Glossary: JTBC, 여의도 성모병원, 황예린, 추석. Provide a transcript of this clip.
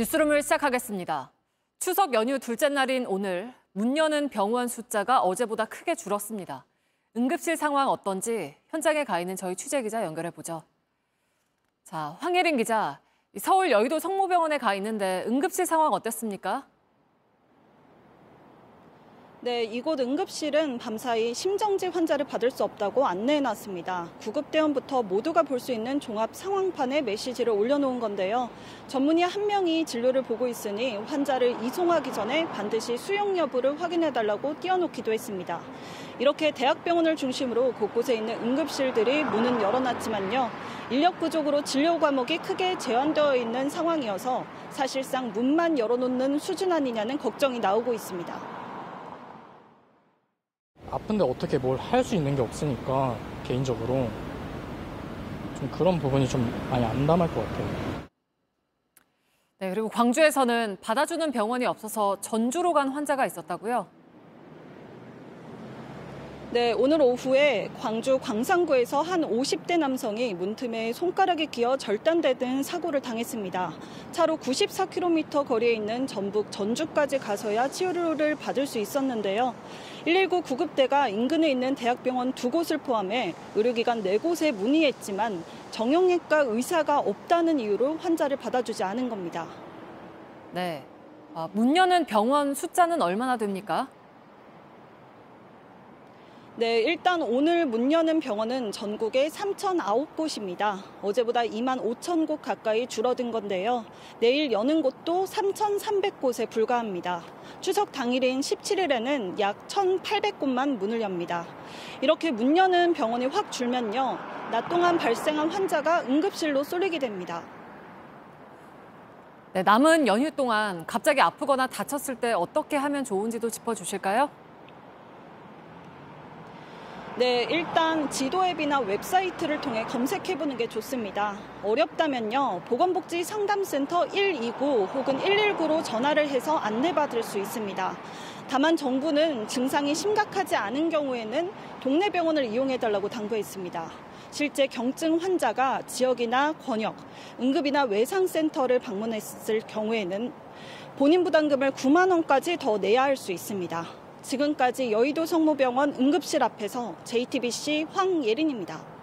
뉴스룸을 시작하겠습니다. 추석 연휴 둘째 날인 오늘 문 여는 병원 숫자가 어제보다 크게 줄었습니다. 응급실 상황 어떤지 현장에 가 있는 저희 취재기자 연결해보죠. 자, 황예린 기자, 서울 여의도 성모병원에 가 있는데 응급실 상황 어땠습니까? 네, 이곳 응급실은 밤사이 심정지 환자를 받을 수 없다고 안내해놨습니다. 구급대원부터 모두가 볼 수 있는 종합 상황판에 메시지를 올려놓은 건데요. 전문의 한 명이 진료를 보고 있으니 환자를 이송하기 전에 반드시 수용 여부를 확인해달라고 띄워놓기도 했습니다. 이렇게 대학병원을 중심으로 곳곳에 있는 응급실들이 문은 열어놨지만요. 인력 부족으로 진료 과목이 크게 제한되어 있는 상황이어서 사실상 문만 열어놓는 수준 아니냐는 걱정이 나오고 있습니다. 아픈데 어떻게 뭘 할 수 있는 게 없으니까 개인적으로 좀 그런 부분이 좀 많이 암담할 것 같아요. 네, 그리고 광주에서는 받아주는 병원이 없어서 전주로 간 환자가 있었다고요? 네, 오늘 오후에 광주 광산구에서 한 50대 남성이 문틈에 손가락이 끼어 절단되는 사고를 당했습니다. 차로 94km 거리에 있는 전북 전주까지 가서야 치료를 받을 수 있었는데요. 119 구급대가 인근에 있는 대학병원 2곳을 포함해 의료기관 4곳에 문의했지만 정형외과 의사가 없다는 이유로 환자를 받아주지 않은 겁니다. 네, 문 여는 병원 숫자는 얼마나 됩니까? 네, 일단 오늘 문 여는 병원은 전국에 3,009곳입니다. 어제보다 2만 5천 곳 가까이 줄어든 건데요. 내일 여는 곳도 3,300곳에 불과합니다. 추석 당일인 17일에는 약 1,800곳만 문을 엽니다. 이렇게 문 여는 병원이 확 줄면요. 낮 동안 발생한 환자가 응급실로 쏠리게 됩니다. 네, 남은 연휴 동안 갑자기 아프거나 다쳤을 때 어떻게 하면 좋은지도 짚어주실까요? 네, 일단 지도앱이나 웹사이트를 통해 검색해보는 게 좋습니다. 어렵다면요, 보건복지 상담센터 129 혹은 119로 전화를 해서 안내받을 수 있습니다. 다만 정부는 증상이 심각하지 않은 경우에는 동네 병원을 이용해달라고 당부했습니다. 실제 경증 환자가 지역이나 권역, 응급이나 외상센터를 방문했을 경우에는 본인 부담금을 9만 원까지 더 내야 할 수 있습니다. 지금까지 여의도 성모병원 응급실 앞에서 JTBC 황예린입니다.